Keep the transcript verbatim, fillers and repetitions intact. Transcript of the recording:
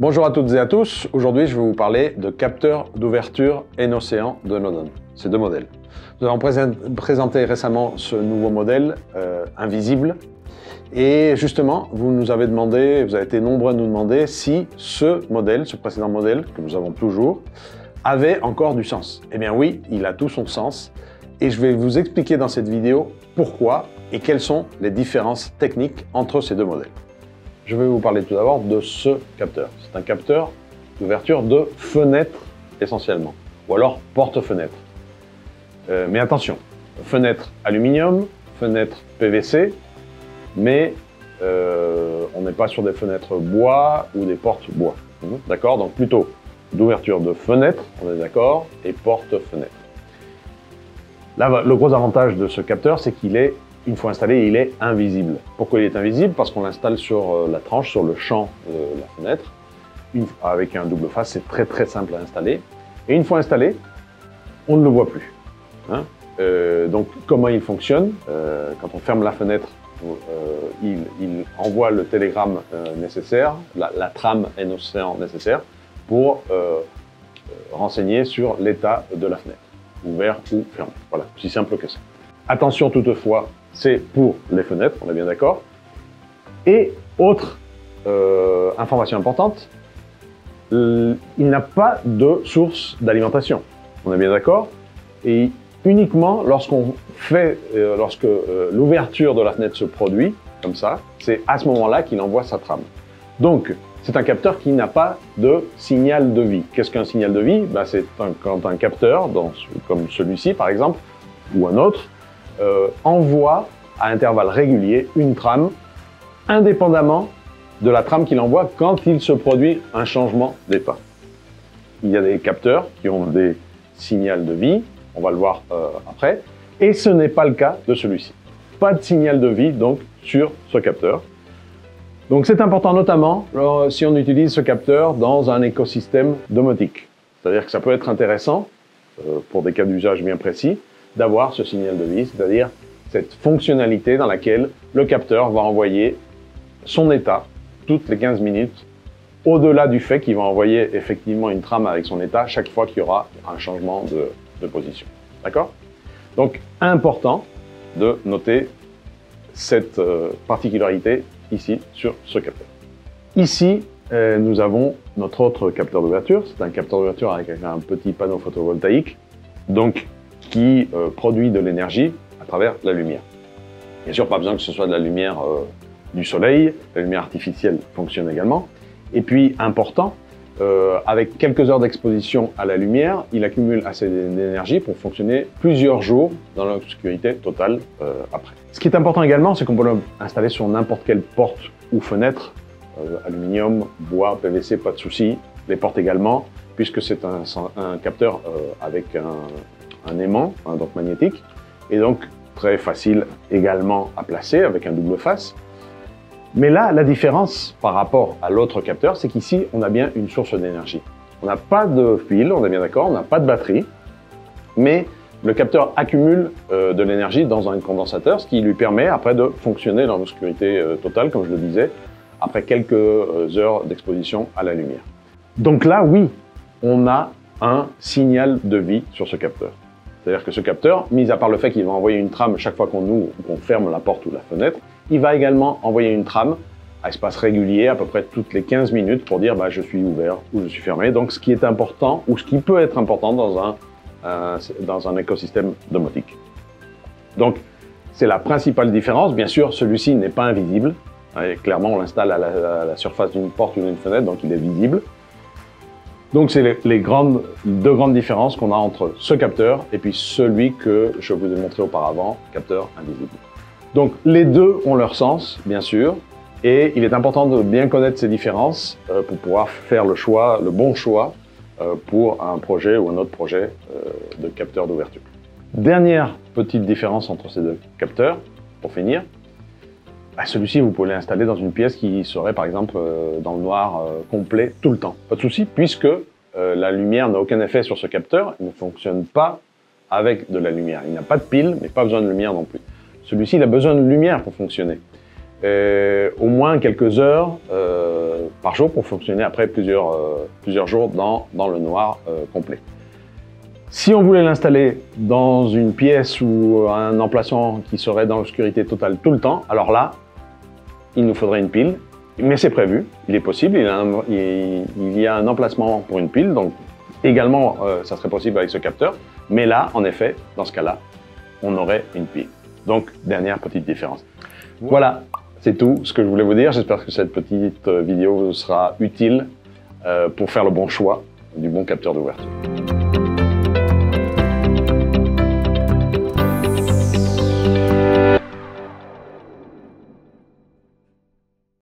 Bonjour à toutes et à tous, aujourd'hui je vais vous parler de capteurs d'ouverture EnOcean de Nodon, ces deux modèles. Nous avons présenté récemment ce nouveau modèle, euh, Invisible, et justement vous nous avez demandé, vous avez été nombreux à nous demander si ce modèle, ce précédent modèle que nous avons toujours, avait encore du sens. Eh bien oui, il a tout son sens, et je vais vous expliquer dans cette vidéo pourquoi et quelles sont les différences techniques entre ces deux modèles. Je vais vous parler tout d'abord de ce capteur. C'est un capteur d'ouverture de fenêtre essentiellement, ou alors porte-fenêtre. Euh, mais attention, fenêtre aluminium, fenêtre P V C, mais euh, on n'est pas sur des fenêtres bois ou des portes bois. Mmh, d'accord? Donc plutôt d'ouverture de fenêtre, on est d'accord, et porte-fenêtre. Là, le gros avantage de ce capteur, c'est qu'il est une fois installé, il est invisible. Pourquoi il est invisible? Parce qu'on l'installe sur la tranche, sur le champ de la fenêtre. Une, avec un double face, c'est très très simple à installer. Et une fois installé, on ne le voit plus. Hein euh, donc, comment il fonctionne? euh, Quand on ferme la fenêtre, euh, il, il envoie le télégramme euh, nécessaire, la, la trame EnOcean nécessaire, pour euh, renseigner sur l'état de la fenêtre, ouvert ou fermé. Voilà, aussi simple que ça. Attention toutefois, c'est pour les fenêtres, on est bien d'accord. Et autre euh, information importante, il n'a pas de source d'alimentation, on est bien d'accord. Et uniquement lorsqu'on fait, euh, lorsque euh, l'ouverture de la fenêtre se produit, comme ça, c'est à ce moment-là qu'il envoie sa trame. Donc, c'est un capteur qui n'a pas de signal de vie. Qu'est-ce qu'un signal de vie? Ben, c'est quand un capteur, dans, comme celui-ci par exemple, ou un autre, Euh, envoie à intervalles réguliers une trame indépendamment de la trame qu'il envoie quand il se produit un changement d'état. Il y a des capteurs qui ont des signaux de vie, on va le voir euh, après, et ce n'est pas le cas de celui-ci. Pas de signal de vie donc sur ce capteur. Donc c'est important notamment alors, si on utilise ce capteur dans un écosystème domotique. C'est-à-dire que ça peut être intéressant, euh, pour des cas d'usage bien précis, d'avoir ce signal de vie, c'est-à-dire cette fonctionnalité dans laquelle le capteur va envoyer son état toutes les quinze minutes, au-delà du fait qu'il va envoyer effectivement une trame avec son état chaque fois qu'il y aura un changement de, de position. D'accord? Donc, important de noter cette euh, particularité ici sur ce capteur. Ici, euh, nous avons notre autre capteur d'ouverture. C'est un capteur d'ouverture avec un petit panneau photovoltaïque. Donc, qui euh, produit de l'énergie à travers la lumière. Bien sûr, pas besoin que ce soit de la lumière euh, du soleil, la lumière artificielle fonctionne également. Et puis, important, euh, avec quelques heures d'exposition à la lumière, il accumule assez d'énergie pour fonctionner plusieurs jours dans l'obscurité totale euh, après. Ce qui est important également, c'est qu'on peut l'installer sur n'importe quelle porte ou fenêtre, euh, aluminium, bois, P V C, pas de souci, les portes également, puisque c'est un, un capteur euh, avec un... un aimant, hein, donc magnétique, et donc très facile également à placer avec un double face. Mais là, la différence par rapport à l'autre capteur, c'est qu'ici, on a bien une source d'énergie. On n'a pas de fil, on est bien d'accord, on n'a pas de batterie, mais le capteur accumule euh, de l'énergie dans un condensateur, ce qui lui permet après de fonctionner dans l'obscurité euh, totale, comme je le disais, après quelques euh, heures d'exposition à la lumière. Donc là, oui, on a un signal de vie sur ce capteur. C'est-à-dire que ce capteur, mis à part le fait qu'il va envoyer une trame chaque fois qu'on ouvre ou qu'on ferme la porte ou la fenêtre, il va également envoyer une trame à espace régulier, à peu près toutes les quinze minutes, pour dire bah, je suis ouvert ou je suis fermé. Donc ce qui est important, ou ce qui peut être important dans un, un, dans un écosystème domotique. Donc c'est la principale différence. Bien sûr, celui-ci n'est pas invisible. Et clairement, on l'installe à, à la surface d'une porte ou d'une fenêtre, donc il est visible. Donc c'est les, les grandes, deux grandes différences qu'on a entre ce capteur et puis celui que je vous ai montré auparavant, capteur invisible. Donc les deux ont leur sens, bien sûr, et il est important de bien connaître ces différences euh, pour pouvoir faire le choix, le bon choix euh, pour un projet ou un autre projet euh, de capteur d'ouverture. Dernière petite différence entre ces deux capteurs, pour finir, bah celui-ci, vous pouvez l'installer dans une pièce qui serait, par exemple, euh, dans le noir euh, complet tout le temps. Pas de souci, puisque euh, la lumière n'a aucun effet sur ce capteur. Il ne fonctionne pas avec de la lumière. Il n'a pas de pile, mais pas besoin de lumière non plus. Celui-ci, il a besoin de lumière pour fonctionner. euh, au moins quelques heures euh, par jour pour fonctionner après plusieurs, euh, plusieurs jours dans, dans le noir euh, complet. Si on voulait l'installer dans une pièce ou un emplacement qui serait dans l'obscurité totale tout le temps, alors là, il nous faudrait une pile, mais c'est prévu, il est possible, il y a un, il y a un emplacement pour une pile, donc également euh, ça serait possible avec ce capteur, mais là, en effet, dans ce cas-là, on aurait une pile. Donc, dernière petite différence. Voilà, c'est tout ce que je voulais vous dire. J'espère que cette petite vidéo sera utile euh, pour faire le bon choix du bon capteur d'ouverture.